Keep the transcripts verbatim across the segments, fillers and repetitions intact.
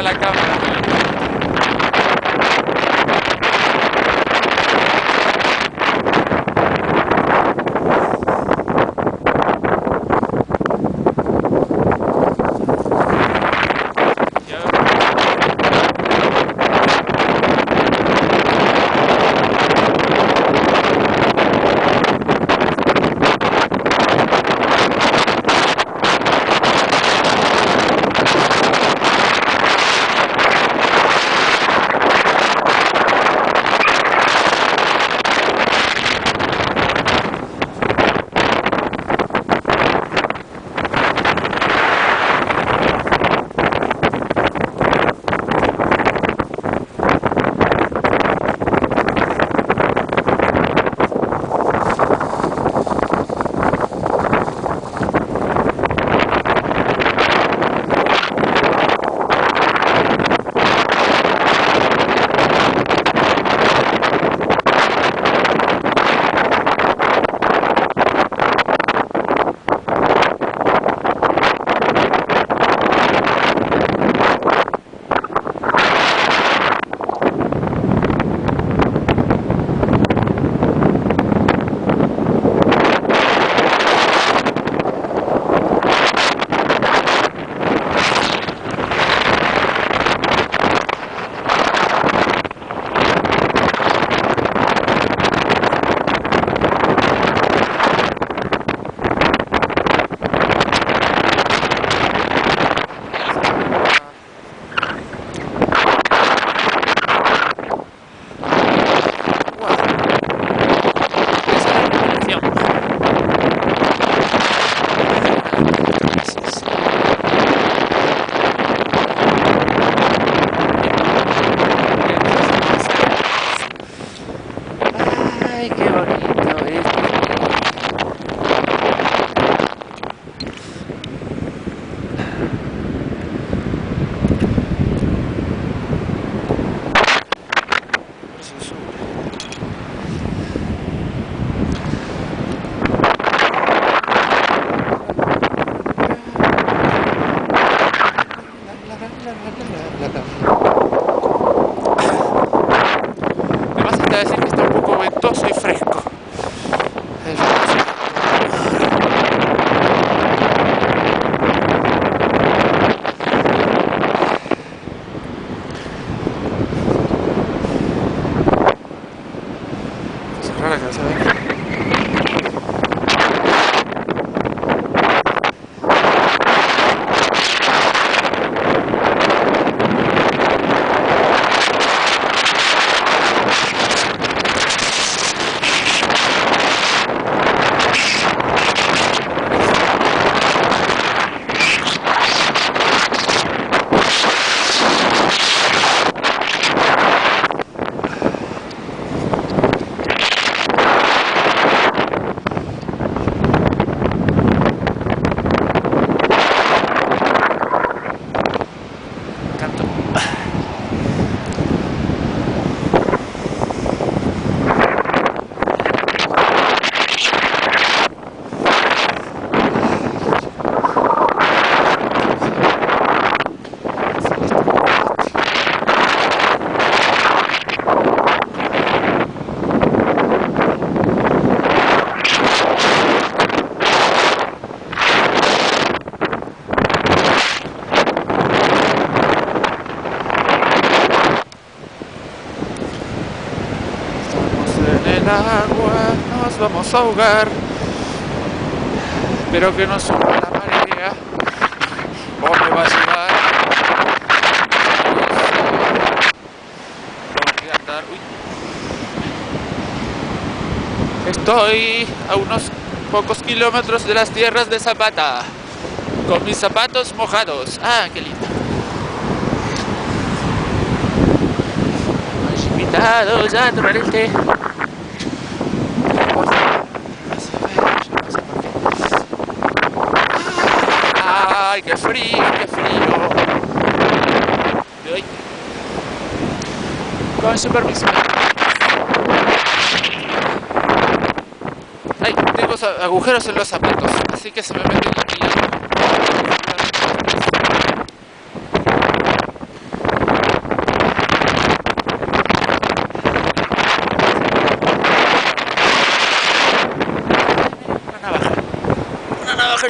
a la cámara. Agua, nos vamos a ahogar, pero que no suba la marea o me va a ayudar. Estoy a unos pocos kilómetros de las tierras de Zapata con mis zapatos mojados. Ah, qué lindo. Los invitados a tomar el té. ¡Ay, qué frío, qué frío! Con supervisión. Ay, tengo agujeros en los zapatos, así que se me mete el hilo.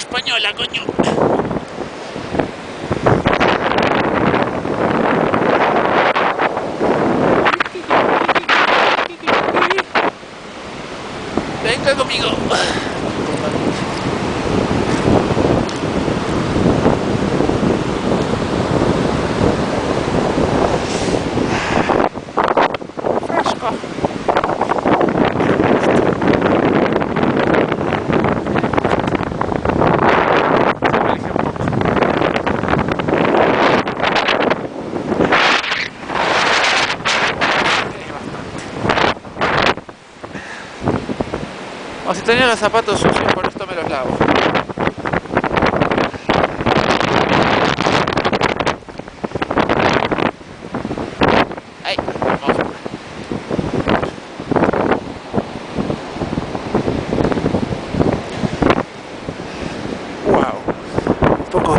española, coño. Venga conmigo. O si tenía los zapatos sucios, por esto me los lavo. Ahí, vamos. Wow, un poco.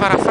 Para